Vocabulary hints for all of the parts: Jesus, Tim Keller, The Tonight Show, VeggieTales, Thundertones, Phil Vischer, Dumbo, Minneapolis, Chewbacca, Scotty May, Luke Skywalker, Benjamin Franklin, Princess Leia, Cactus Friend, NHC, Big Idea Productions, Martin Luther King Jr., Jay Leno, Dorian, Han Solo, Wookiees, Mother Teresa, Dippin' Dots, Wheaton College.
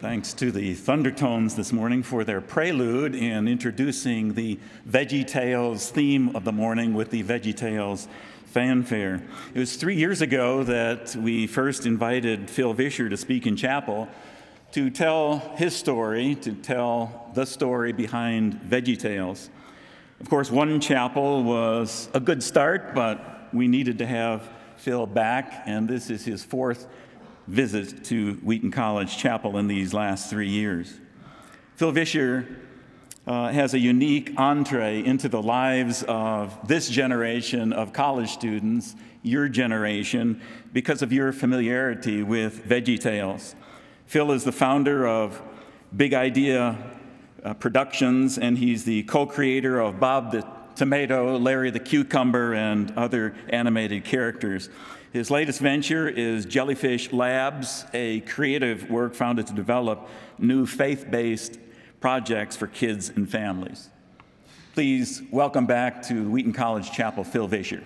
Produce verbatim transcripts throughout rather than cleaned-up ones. Thanks to the Thundertones this morning for their prelude in introducing the VeggieTales theme of the morning with the VeggieTales fanfare. It was three years ago that we first invited Phil Vischer to speak in chapel to tell his story, to tell the story behind VeggieTales. Of course, one chapel was a good start, but we needed to have Phil back, and this is his fourth visit to Wheaton College Chapel in these last three years. Phil Vischer uh, has a unique entree into the lives of this generation of college students, your generation, because of your familiarity with VeggieTales. Phil is the founder of Big Idea uh, Productions, and he's the co-creator of Bob the Tomato, Larry the Cucumber, and other animated characters. His latest venture is Jellyfish Labs, a creative work founded to develop new faith-based projects for kids and families. Please welcome back to Wheaton College Chapel, Phil Vischer.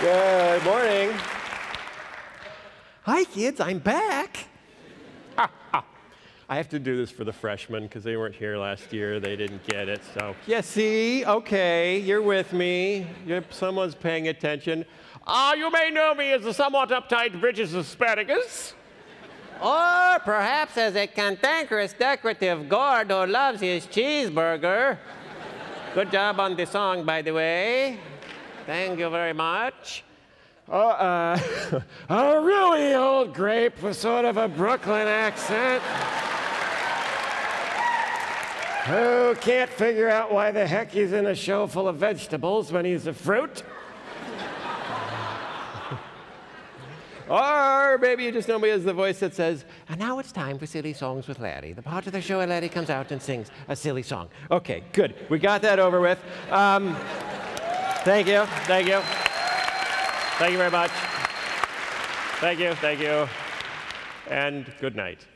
Good morning. Hi, kids, I'm back. I have to do this for the freshmen because they weren't here last year. They didn't get it, so. Yeah, see, okay, you're with me. You're, someone's paying attention. Ah, uh, you may know me as the somewhat uptight British asparagus. Or perhaps as a cantankerous decorative gourd who loves his cheeseburger. Good job on the song, by the way. Thank you very much. Oh, uh, a really old grape with sort of a Brooklyn accent. Who can't figure out why the heck he's in a show full of vegetables when he's a fruit? Or maybe you just know me as the voice that says, and now it's time for Silly Songs with Larry, the part of the show where Larry comes out and sings a silly song. Okay, good. We got that over with. Um, thank you. Thank you. Thank you very much. Thank you. Thank you. And good night.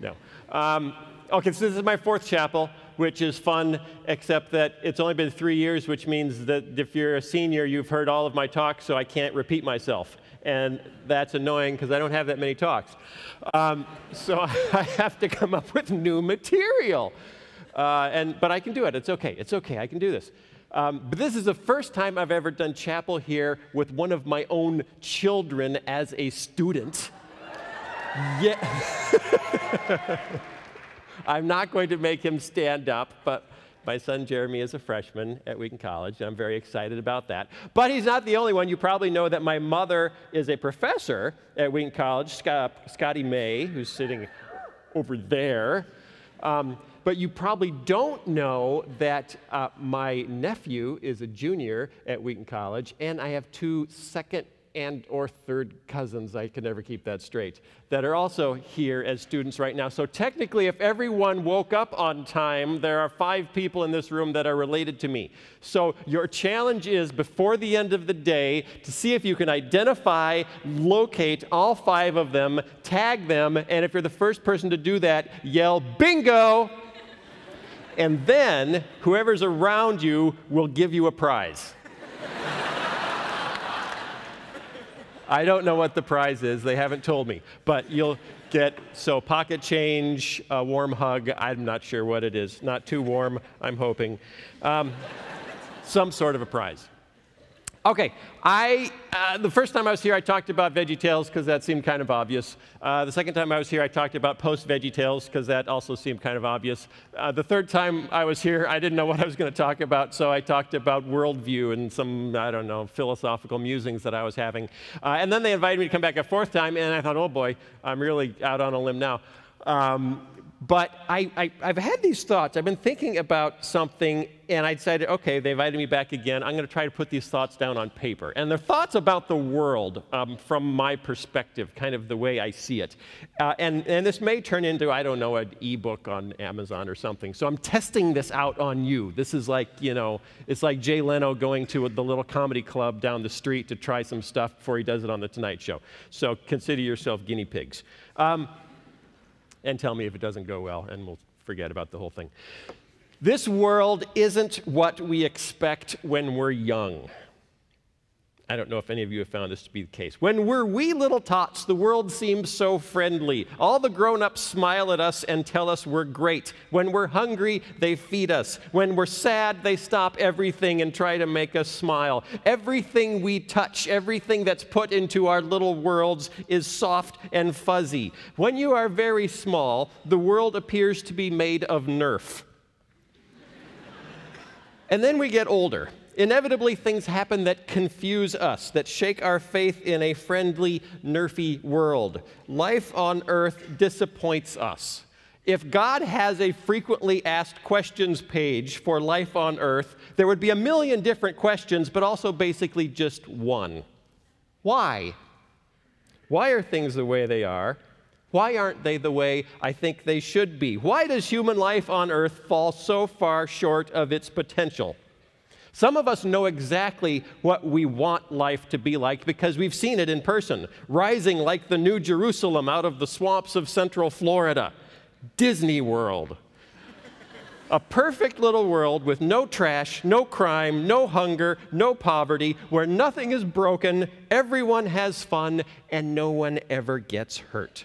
No. Um, okay, so this is my fourth chapel, which is fun, except that it's only been three years, which means that if you're a senior, you've heard all of my talks, so I can't repeat myself. And that's annoying, because I don't have that many talks. Um, so I have to come up with new material. Uh, and, but I can do it. It's OK. It's OK. I can do this. Um, but this is the first time I've ever done chapel here with one of my own children as a student. Yeah. I'm not going to make him stand up, but my son Jeremy is a freshman at Wheaton College, and I'm very excited about that. But he's not the only one. You probably know that my mother is a professor at Wheaton College, Sc- Scotty May, who's sitting over there. Um, but you probably don't know that uh, my nephew is a junior at Wheaton College, and I have two second and or third cousins, I can never keep that straight, that are also here as students right now. So technically, if everyone woke up on time, there are five people in this room that are related to me. So your challenge is, before the end of the day, to see if you can identify, locate all five of them, tag them, and if you're the first person to do that, yell, bingo! And then whoever's around you will give you a prize. I don't know what the prize is. They haven't told me. But you'll get, so pocket change, a warm hug. I'm not sure what it is. Not too warm, I'm hoping. Um, some sort of a prize. OK, I, uh, the first time I was here, I talked about VeggieTales, because that seemed kind of obvious. Uh, the second time I was here, I talked about post-VeggieTales, because that also seemed kind of obvious. Uh, the third time I was here, I didn't know what I was going to talk about, so I talked about worldview and some, I don't know, philosophical musings that I was having. Uh, and then they invited me to come back a fourth time, and I thought, oh boy, I'm really out on a limb now. Um, But I, I, I've had these thoughts. I've been thinking about something, and I decided, OK, they invited me back again. I'm going to try to put these thoughts down on paper. And they're thoughts about the world um, from my perspective, kind of the way I see it. Uh, and, and this may turn into, I don't know, an e-book on Amazon or something. So I'm testing this out on you. This is like, you know, it's like Jay Leno going to the little comedy club down the street to try some stuff before he does it on The Tonight Show. So consider yourself guinea pigs. Um, And tell me if it doesn't go well, and we'll forget about the whole thing. This world isn't what we expect when we're young. I don't know if any of you have found this to be the case. When we're wee little tots, the world seems so friendly. All the grown-ups smile at us and tell us we're great. When we're hungry, they feed us. When we're sad, they stop everything and try to make us smile. Everything we touch, everything that's put into our little worlds is soft and fuzzy. When you are very small, the world appears to be made of Nerf. And then we get older. Inevitably, things happen that confuse us, that shake our faith in a friendly, nerfy world. Life on Earth disappoints us. If God has a frequently asked questions page for life on Earth, there would be a million different questions, but also basically just one. Why? Why are things the way they are? Why aren't they the way I think they should be? Why does human life on Earth fall so far short of its potential? Some of us know exactly what we want life to be like because we've seen it in person, rising like the New Jerusalem out of the swamps of central Florida. Disney World. A perfect little world with no trash, no crime, no hunger, no poverty, where nothing is broken, everyone has fun, and no one ever gets hurt.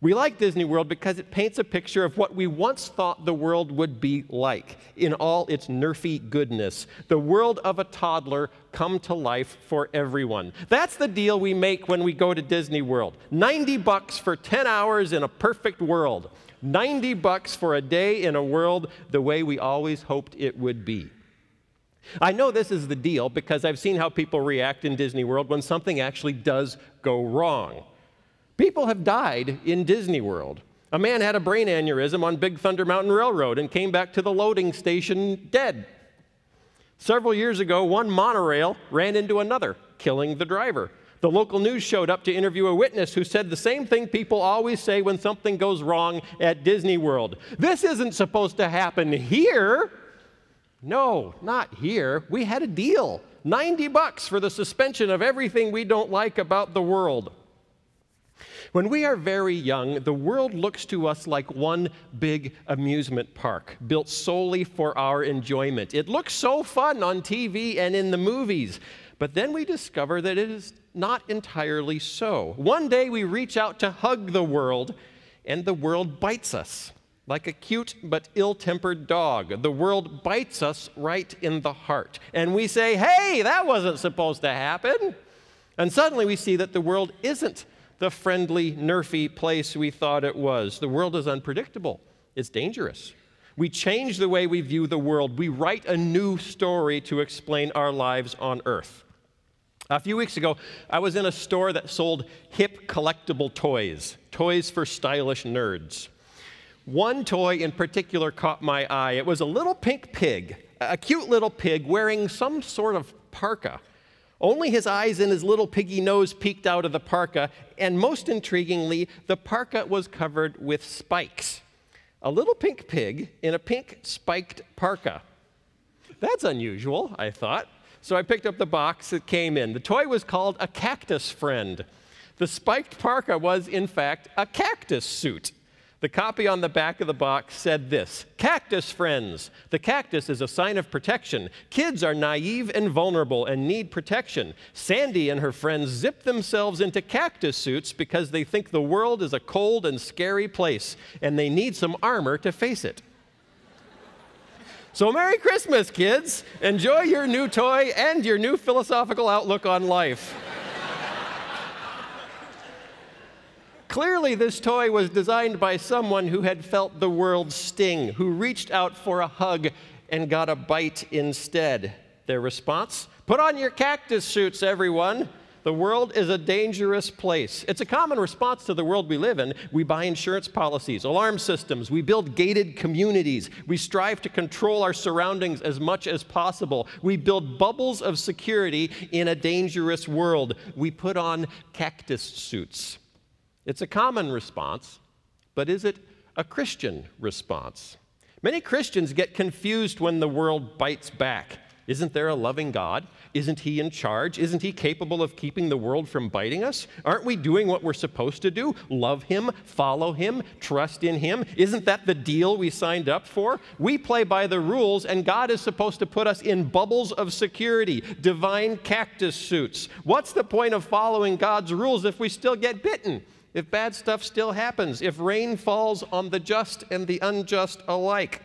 We like Disney World because it paints a picture of what we once thought the world would be like in all its nerfy goodness. The world of a toddler come to life for everyone. That's the deal we make when we go to Disney World. ninety bucks for ten hours in a perfect world. ninety bucks for a day in a world the way we always hoped it would be. I know this is the deal because I've seen how people react in Disney World when something actually does go wrong. People have died in Disney World. A man had a brain aneurysm on Big Thunder Mountain Railroad and came back to the loading station dead. Several years ago, one monorail ran into another, killing the driver. The local news showed up to interview a witness who said the same thing people always say when something goes wrong at Disney World. This isn't supposed to happen here. No, not here. We had a deal. ninety bucks for the suspension of everything we don't like about the world. When we are very young, the world looks to us like one big amusement park built solely for our enjoyment. It looks so fun on T V and in the movies, but then we discover that it is not entirely so. One day we reach out to hug the world, and the world bites us like a cute but ill-tempered dog. The world bites us right in the heart, and we say, "Hey, that wasn't supposed to happen." And suddenly we see that the world isn't the friendly, nerfy place we thought it was. The world is unpredictable. It's dangerous. We change the way we view the world. We write a new story to explain our lives on Earth. A few weeks ago, I was in a store that sold hip collectible toys, toys for stylish nerds. One toy in particular caught my eye. It was a little pink pig, a cute little pig wearing some sort of parka. Only his eyes and his little piggy nose peeked out of the parka, and most intriguingly, the parka was covered with spikes. A little pink pig in a pink spiked parka. That's unusual, I thought. So I picked up the box that came in. The toy was called a Cactus Friend. The spiked parka was, in fact, a cactus suit. The copy on the back of the box said this: "Cactus friends. The cactus is a sign of protection. Kids are naive and vulnerable and need protection. Sandy and her friends zip themselves into cactus suits because they think the world is a cold and scary place, and they need some armor to face it." So Merry Christmas, kids. Enjoy your new toy and your new philosophical outlook on life. Clearly, this toy was designed by someone who had felt the world's sting, who reached out for a hug and got a bite instead. Their response? Put on your cactus suits, everyone. The world is a dangerous place. It's a common response to the world we live in. We buy insurance policies, alarm systems. We build gated communities. We strive to control our surroundings as much as possible. We build bubbles of security in a dangerous world. We put on cactus suits. It's a common response, but is it a Christian response? Many Christians get confused when the world bites back. Isn't there a loving God? Isn't he in charge? Isn't he capable of keeping the world from biting us? Aren't we doing what we're supposed to do? Love him, follow him, trust in him? Isn't that the deal we signed up for? We play by the rules, and God is supposed to put us in bubbles of security, divine cactus suits. What's the point of following God's rules if we still get bitten? If bad stuff still happens, if rain falls on the just and the unjust alike?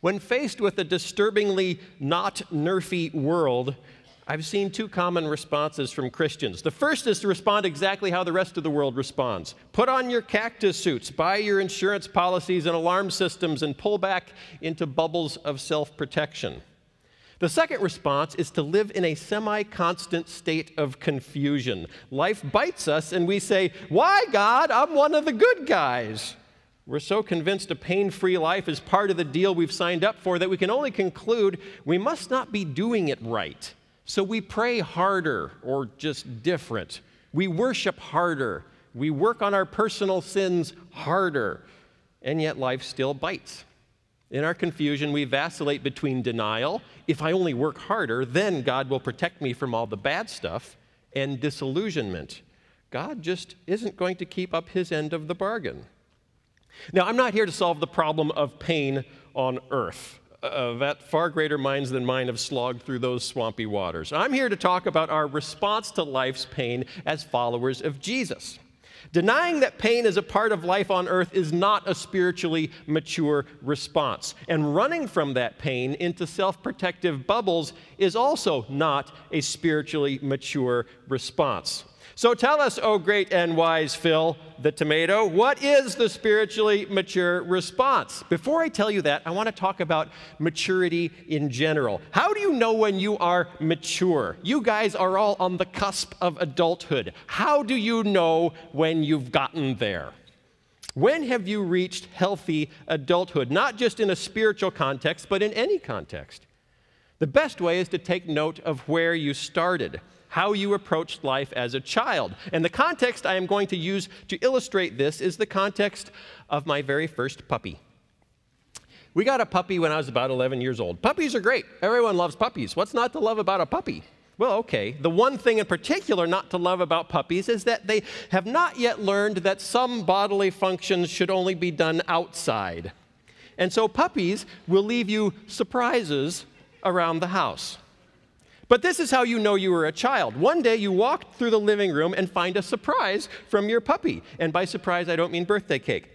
When faced with a disturbingly not nerfy world, I've seen two common responses from Christians. The first is to respond exactly how the rest of the world responds. Put on your cactus suits, buy your insurance policies and alarm systems, and pull back into bubbles of self-protection. The second response is to live in a semi-constant state of confusion. Life bites us and we say, "Why, God? I'm one of the good guys." We're so convinced a pain-free life is part of the deal we've signed up for that we can only conclude we must not be doing it right. So we pray harder, or just different. We worship harder. We work on our personal sins harder. And yet life still bites. In our confusion, we vacillate between denial, if I only work harder, then God will protect me from all the bad stuff, and disillusionment. God just isn't going to keep up his end of the bargain. Now, I'm not here to solve the problem of pain on earth. Uh, that far greater minds than mine have slogged through those swampy waters. I'm here to talk about our response to life's pain as followers of Jesus. Denying that pain is a part of life on earth is not a spiritually mature response. And running from that pain into self-protective bubbles is also not a spiritually mature response. So tell us, oh great and wise Phil the tomato, what is the spiritually mature response? Before I tell you that, I want to talk about maturity in general. How do you know when you are mature? You guys are all on the cusp of adulthood. How do you know when you've gotten there? When have you reached healthy adulthood? Not just in a spiritual context, but in any context. The best way is to take note of where you started, how you approached life as a child. And the context I am going to use to illustrate this is the context of my very first puppy. We got a puppy when I was about eleven years old. Puppies are great. Everyone loves puppies. What's not to love about a puppy? Well, okay. The one thing in particular not to love about puppies is that they have not yet learned that some bodily functions should only be done outside. And so puppies will leave you surprises around the house. But this is how you know you were a child. One day you walked through the living room and find a surprise from your puppy. And by surprise, I don't mean birthday cake.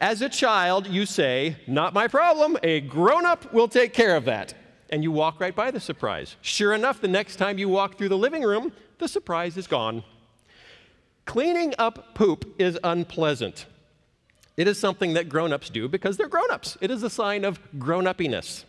As a child, you say, "Not my problem, a grown-up will take care of that." And you walk right by the surprise. Sure enough, the next time you walk through the living room, the surprise is gone. Cleaning up poop is unpleasant. It is something that grown-ups do because they're grown-ups. It is a sign of grown-uppiness.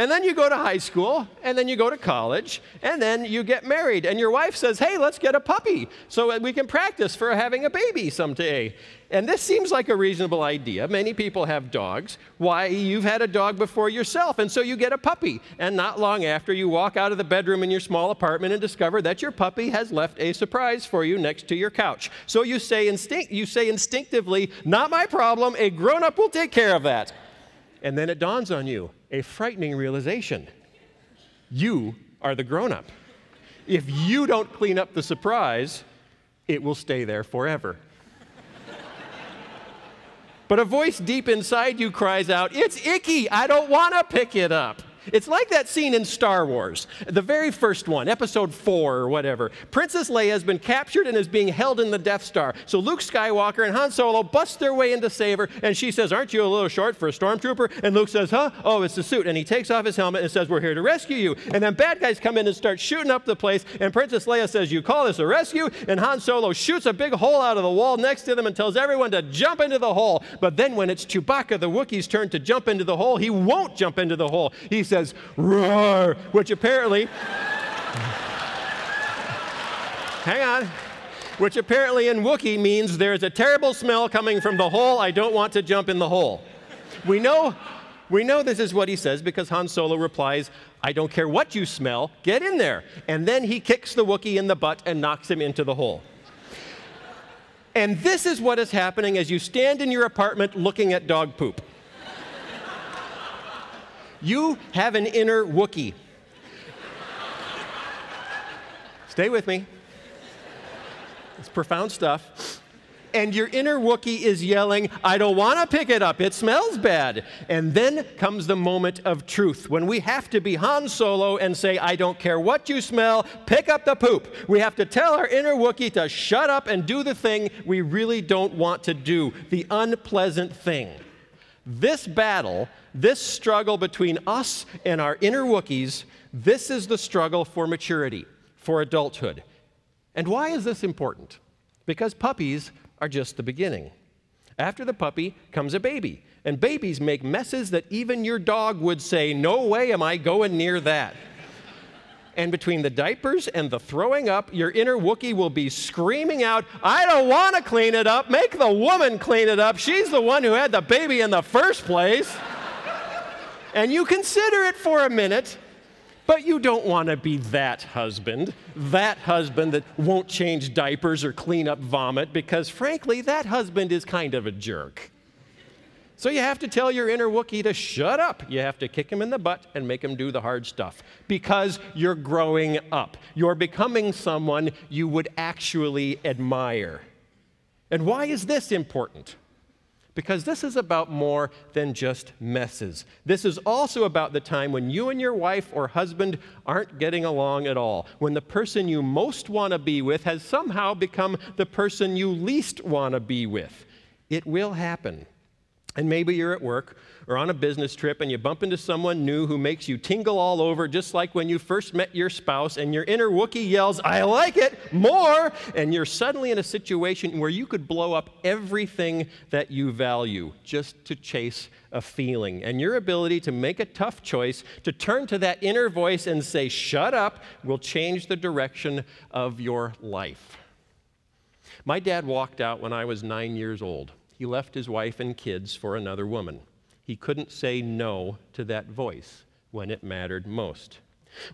And then you go to high school, and then you go to college, and then you get married, and your wife says, "Hey, let's get a puppy so we can practice for having a baby someday." And this seems like a reasonable idea. Many people have dogs. Why, you've had a dog before yourself, and so you get a puppy. And not long after, you walk out of the bedroom in your small apartment and discover that your puppy has left a surprise for you next to your couch. So you say, instinct, you say instinctively, "Not my problem, a grown-up will take care of that." And then it dawns on you, a frightening realization. You are the grown-up. If you don't clean up the surprise, it will stay there forever. But a voice deep inside you cries out, "It's icky, I don't want to pick it up." It's like that scene in Star Wars, the very first one, episode four or whatever. Princess Leia has been captured and is being held in the Death Star. So Luke Skywalker and Han Solo bust their way in to save her, and she says, "Aren't you a little short for a stormtrooper?" And Luke says, "Huh? Oh, it's the suit." And he takes off his helmet and says, "We're here to rescue you." And then bad guys come in and start shooting up the place, and Princess Leia says, "You call this a rescue?" And Han Solo shoots a big hole out of the wall next to them and tells everyone to jump into the hole. But then when it's Chewbacca, the Wookiee's turn to jump into the hole, he won't jump into the hole. He says, "Roar," which apparently, hang on, which apparently in Wookiee means there's a terrible smell coming from the hole. I don't want to jump in the hole. We know, we know this is what he says because Han Solo replies, "I don't care what you smell, get in there." And then he kicks the Wookiee in the butt and knocks him into the hole. And this is what is happening as you stand in your apartment looking at dog poop. You have an inner Wookiee. Stay with me. It's profound stuff. And your inner Wookiee is yelling, I don't want to pick it up. It smells bad. And then comes the moment of truth when we have to be Han Solo and say, I don't care what you smell. Pick up the poop. We have to tell our inner Wookiee to shut up and do the thing we really don't want to do, the unpleasant thing. This battle, this struggle between us and our inner Wookiees, this is the struggle for maturity, for adulthood. And why is this important? Because puppies are just the beginning. After the puppy comes a baby, and babies make messes that even your dog would say, no way am I going near that. And between the diapers and the throwing up, your inner Wookiee will be screaming out, I don't want to clean it up. Make the woman clean it up. She's the one who had the baby in the first place. And you consider it for a minute, but you don't want to be that husband, that husband that won't change diapers or clean up vomit, because frankly, that husband is kind of a jerk. So you have to tell your inner Wookiee to shut up. You have to kick him in the butt and make him do the hard stuff because you're growing up. You're becoming someone you would actually admire. And why is this important? Because this is about more than just messes. This is also about the time when you and your wife or husband aren't getting along at all, when the person you most want to be with has somehow become the person you least want to be with. It will happen. And maybe you're at work or on a business trip and you bump into someone new who makes you tingle all over, just like when you first met your spouse and your inner Wookiee yells, I like it more, and you're suddenly in a situation where you could blow up everything that you value just to chase a feeling. And your ability to make a tough choice, to turn to that inner voice and say, shut up, will change the direction of your life. My dad walked out when I was nine years old. He left his wife and kids for another woman. He couldn't say no to that voice when it mattered most.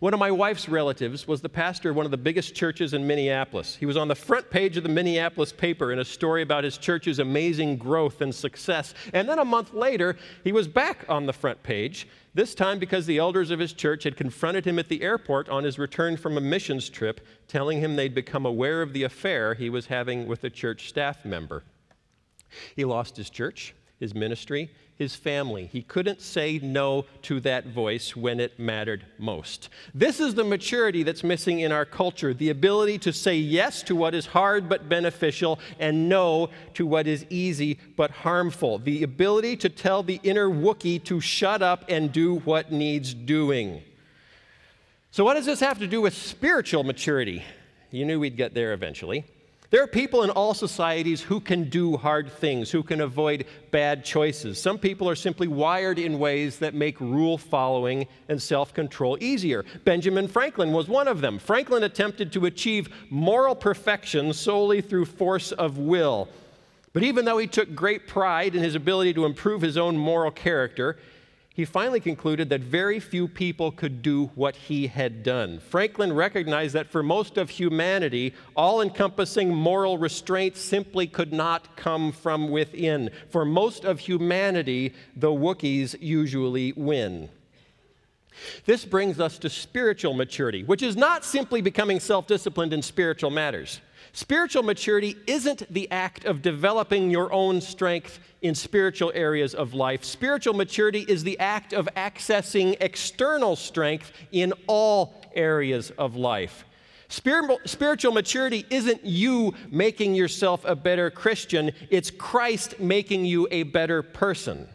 One of my wife's relatives was the pastor of one of the biggest churches in Minneapolis. He was on the front page of the Minneapolis paper in a story about his church's amazing growth and success. And then a month later, he was back on the front page, this time because the elders of his church had confronted him at the airport on his return from a missions trip, telling him they'd become aware of the affair he was having with a church staff member. He lost his church, his ministry, his family. He couldn't say no to that voice when it mattered most. This is the maturity that's missing in our culture, the ability to say yes to what is hard but beneficial and no to what is easy but harmful, the ability to tell the inner Wookiee to shut up and do what needs doing. So what does this have to do with spiritual maturity? You knew we'd get there eventually. There are people in all societies who can do hard things, who can avoid bad choices. Some people are simply wired in ways that make rule following and self-control easier. Benjamin Franklin was one of them. Franklin attempted to achieve moral perfection solely through force of will. But even though he took great pride in his ability to improve his own moral character, he finally concluded that very few people could do what he had done. Franklin recognized that for most of humanity, all-encompassing moral restraint simply could not come from within. For most of humanity, the Wookiees usually win. This brings us to spiritual maturity, which is not simply becoming self-disciplined in spiritual matters. Spiritual maturity isn't the act of developing your own strength in spiritual areas of life. Spiritual maturity is the act of accessing external strength in all areas of life. Spiritual maturity isn't you making yourself a better Christian. It's Christ making you a better person.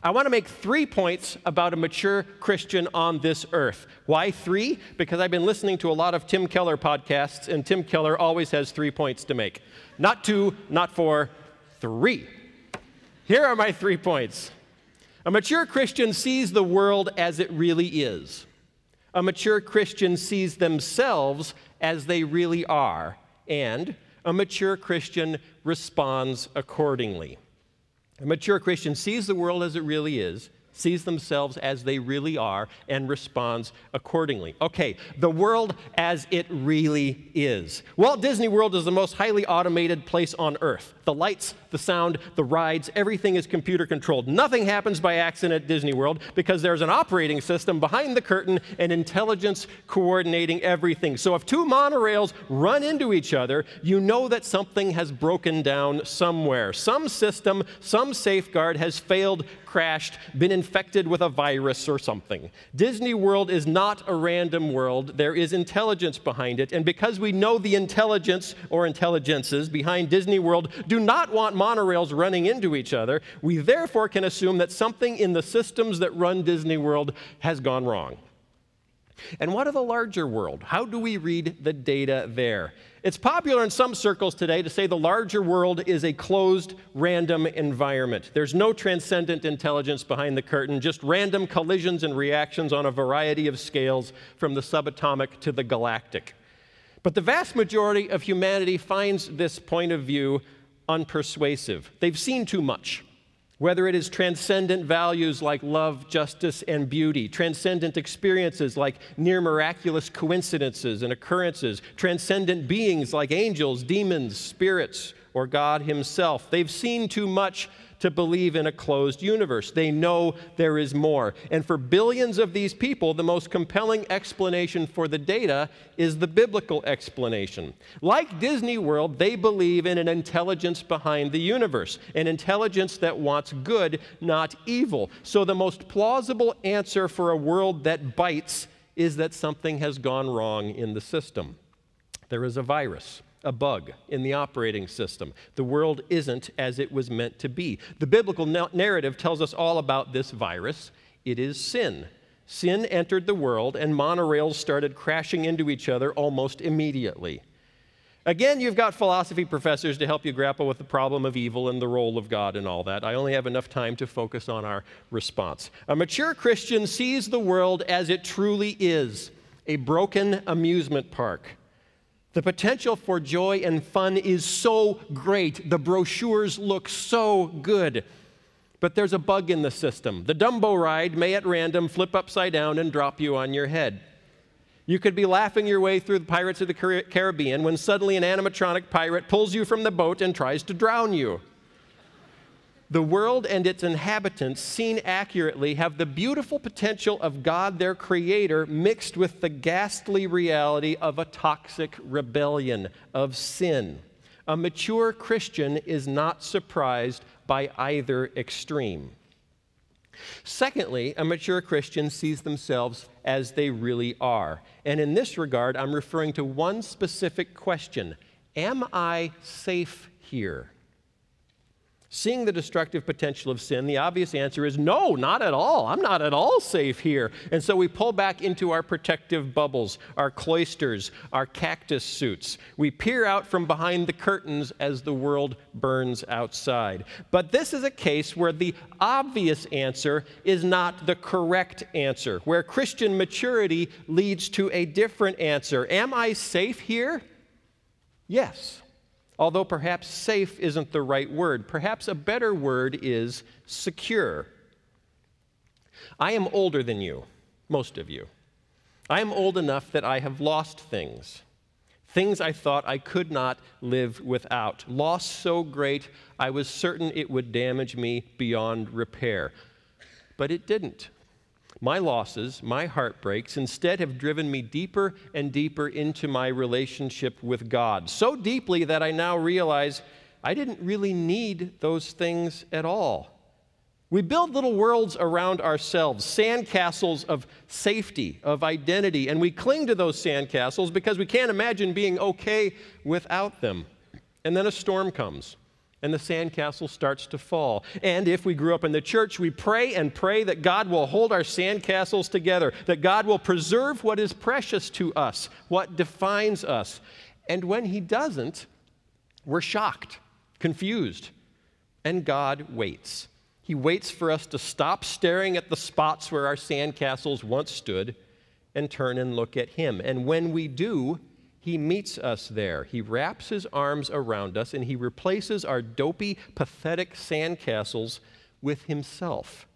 I want to make three points about a mature Christian on this earth. Why three? Because I've been listening to a lot of Tim Keller podcasts, and Tim Keller always has three points to make. Not two, not four, three. Here are my three points. A mature Christian sees the world as it really is. A mature Christian sees themselves as they really are. And a mature Christian responds accordingly. A mature Christian sees the world as it really is, sees themselves as they really are, and responds accordingly. Okay, the world as it really is. Walt Disney World is the most highly automated place on Earth. The lights, the sound, the rides, everything is computer controlled. Nothing happens by accident at Disney World because there's an operating system behind the curtain and intelligence coordinating everything. So if two monorails run into each other, you know that something has broken down somewhere. Some system, some safeguard has failed, crashed, been infected with a virus or something. Disney World is not a random world. There is intelligence behind it. And because we know the intelligence or intelligences behind Disney World do not want monorails running into each other, we therefore can assume that something in the systems that run Disney World has gone wrong. And what of the larger world? How do we read the data there? It's popular in some circles today to say the larger world is a closed, random environment. There's no transcendent intelligence behind the curtain, just random collisions and reactions on a variety of scales from the subatomic to the galactic. But the vast majority of humanity finds this point of view unpersuasive. They've seen too much. Whether it is transcendent values like love, justice, and beauty, transcendent experiences like near miraculous coincidences and occurrences, transcendent beings like angels, demons, spirits, or God himself. They've seen too much to believe in a closed universe. They know there is more. And for billions of these people, the most compelling explanation for the data is the biblical explanation. Like Disney World, they believe in an intelligence behind the universe, an intelligence that wants good, not evil. So the most plausible answer for a world that bites is that something has gone wrong in the system. There is a virus, a bug in the operating system. The world isn't as it was meant to be. The biblical narrative tells us all about this virus. It is sin. Sin entered the world, and monorails started crashing into each other almost immediately. Again, you've got philosophy professors to help you grapple with the problem of evil and the role of God and all that. I only have enough time to focus on our response. A mature Christian sees the world as it truly is, a broken amusement park. The potential for joy and fun is so great. The brochures look so good. But there's a bug in the system. The Dumbo ride may at random flip upside down and drop you on your head. You could be laughing your way through the Pirates of the Caribbean when suddenly an animatronic pirate pulls you from the boat and tries to drown you. The world and its inhabitants, seen accurately, have the beautiful potential of God, their creator, mixed with the ghastly reality of a toxic rebellion, of sin. A mature Christian is not surprised by either extreme. Secondly, a mature Christian sees themselves as they really are. And in this regard, I'm referring to one specific question. Am I safe here? Seeing the destructive potential of sin, the obvious answer is no, not at all. I'm not at all safe here. And so we pull back into our protective bubbles, our cloisters, our cactus suits. We peer out from behind the curtains as the world burns outside. But this is a case where the obvious answer is not the correct answer, where Christian maturity leads to a different answer. Am I safe here? Yes. Although perhaps safe isn't the right word. Perhaps a better word is secure. I am older than you, most of you. I am old enough that I have lost things, things I thought I could not live without, loss so great I was certain it would damage me beyond repair. But it didn't. My losses, my heartbreaks, instead have driven me deeper and deeper into my relationship with God, so deeply that I now realize I didn't really need those things at all. We build little worlds around ourselves, sandcastles of safety, of identity, and we cling to those sandcastles because we can't imagine being okay without them. And then a storm comes. And the sandcastle starts to fall. And if we grew up in the church, we pray and pray that God will hold our sandcastles together, that God will preserve what is precious to us, what defines us. And when he doesn't, we're shocked, confused, and God waits. He waits for us to stop staring at the spots where our sandcastles once stood and turn and look at him. And when we do, he meets us there. He wraps his arms around us, and he replaces our dopey, pathetic sandcastles with himself.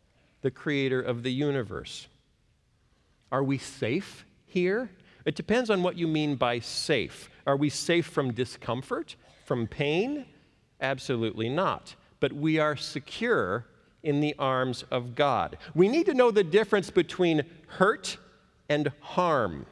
the creator of the universe. Are we safe here? It depends on what you mean by safe. Are we safe from discomfort, from pain? Absolutely not. But we are secure in the arms of God. We need to know the difference between hurt and harm.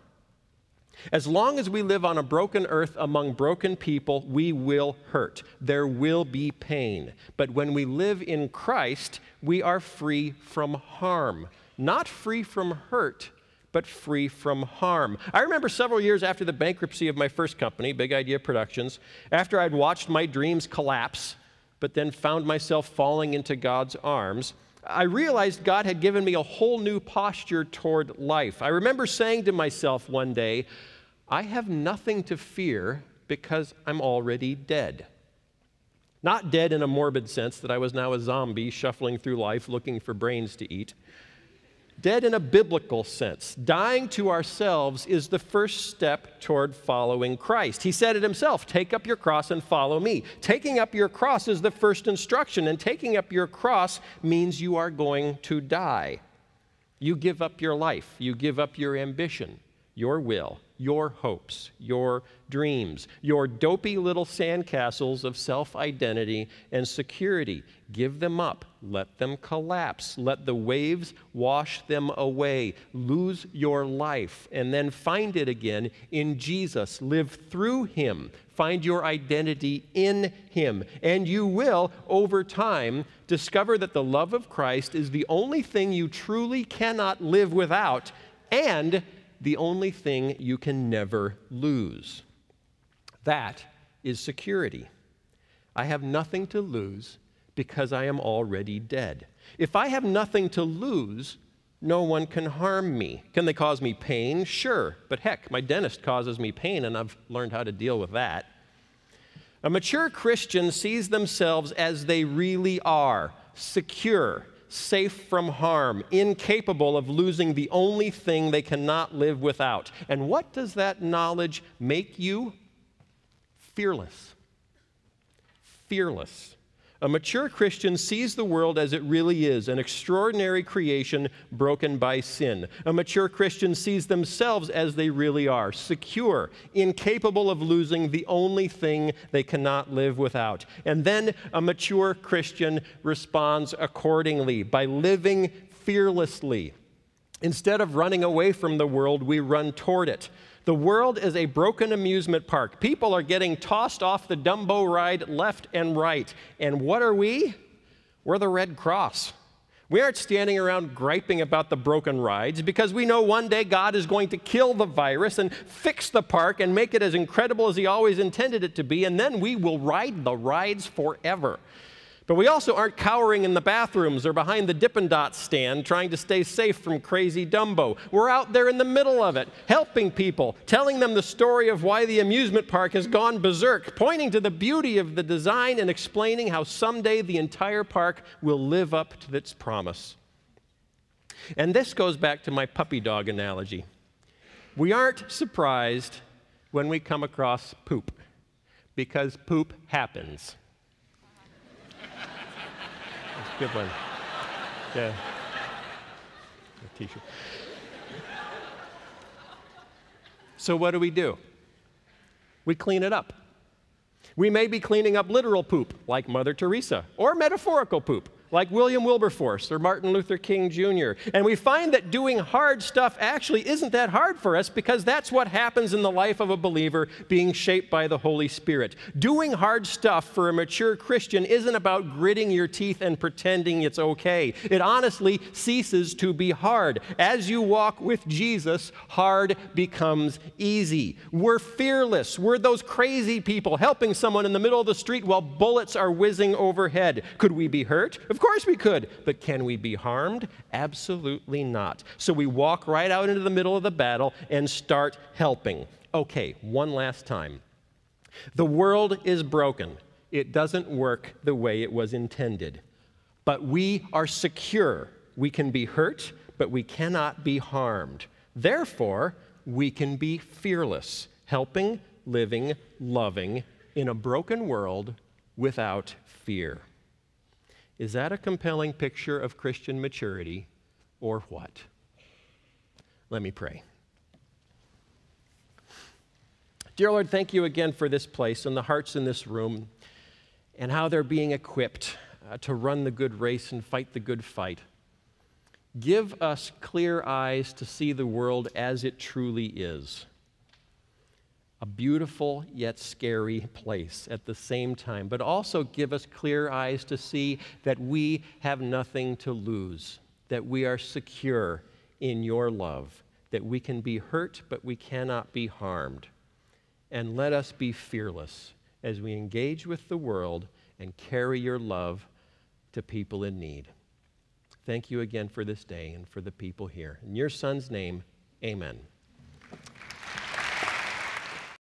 As long as we live on a broken earth among broken people, we will hurt. There will be pain. But when we live in Christ, we are free from harm. Not free from hurt, but free from harm. I remember several years after the bankruptcy of my first company, Big Idea Productions, after I'd watched my dreams collapse, but then found myself falling into God's arms, I realized God had given me a whole new posture toward life. I remember saying to myself one day, I have nothing to fear because I'm already dead. Not dead in a morbid sense that I was now a zombie shuffling through life looking for brains to eat. Dead in a biblical sense. Dying to ourselves is the first step toward following Christ. He said it himself, take up your cross and follow me. Taking up your cross is the first instruction, and taking up your cross means you are going to die. You give up your life. You give up your ambition, your will, your hopes, your dreams, your dopey little sandcastles of self-identity and security. Give them up. Let them collapse. Let the waves wash them away. Lose your life and then find it again in Jesus. Live through him. Find your identity in him. And you will, over time, discover that the love of Christ is the only thing you truly cannot live without, and the only thing you can never lose. That is security. I have nothing to lose because I am already dead. If I have nothing to lose, no one can harm me. Can they cause me pain? Sure, but heck, my dentist causes me pain, and I've learned how to deal with that. A mature Christian sees themselves as they really are, secure, safe from harm, incapable of losing the only thing they cannot live without. And what does that knowledge make you? Fearless. Fearless. A mature Christian sees the world as it really is, an extraordinary creation broken by sin. A mature Christian sees themselves as they really are, secure, incapable of losing the only thing they cannot live without. And then a mature Christian responds accordingly by living fearlessly. Instead of running away from the world, we run toward it. The world is a broken amusement park. People are getting tossed off the Dumbo ride left and right. And what are we? We're the Red Cross. We aren't standing around griping about the broken rides because we know one day God is going to kill the virus and fix the park and make it as incredible as he always intended it to be, and then we will ride the rides forever. But we also aren't cowering in the bathrooms or behind the Dippin' Dots stand trying to stay safe from crazy Dumbo. We're out there in the middle of it, helping people, telling them the story of why the amusement park has gone berserk, pointing to the beauty of the design and explaining how someday the entire park will live up to its promise. And this goes back to my puppy dog analogy. We aren't surprised when we come across poop, because poop happens. Good one. Yeah. A t-shirt. So what do we do? We clean it up. We may be cleaning up literal poop, like Mother Teresa, or metaphorical poop, like William Wilberforce or Martin Luther King Junior And we find that doing hard stuff actually isn't that hard for us, because that's what happens in the life of a believer being shaped by the Holy Spirit. Doing hard stuff for a mature Christian isn't about gritting your teeth and pretending it's okay. It honestly ceases to be hard. As you walk with Jesus, hard becomes easy. We're fearless. We're those crazy people helping someone in the middle of the street while bullets are whizzing overhead. Could we be hurt? Of Of course we could, but can we be harmed? Absolutely not. So we walk right out into the middle of the battle and start helping. Okay, one last time. The world is broken. It doesn't work the way it was intended. But we are secure. We can be hurt, but we cannot be harmed. Therefore, we can be fearless, helping, living, loving in a broken world without fear. Is that a compelling picture of Christian maturity or what? Let me pray. Dear Lord, thank you again for this place and the hearts in this room and how they're being equipped uh, to run the good race and fight the good fight. Give us clear eyes to see the world as it truly is, a beautiful yet scary place at the same time, but also give us clear eyes to see that we have nothing to lose, that we are secure in your love, that we can be hurt, but we cannot be harmed. And let us be fearless as we engage with the world and carry your love to people in need. Thank you again for this day and for the people here. In your Son's name, amen.